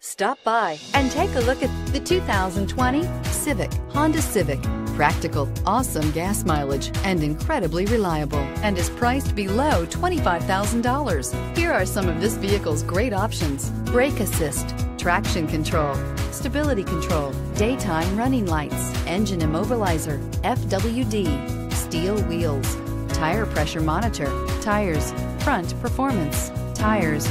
Stop by and take a look at the 2020 Civic, Honda Civic. Practical, awesome gas mileage, and incredibly reliable, and is priced below $25,000. Here are some of this vehicle's great options: brake assist, traction control, stability control, daytime running lights, engine immobilizer, FWD, steel wheels, tire pressure monitor, tires, front performance, tires,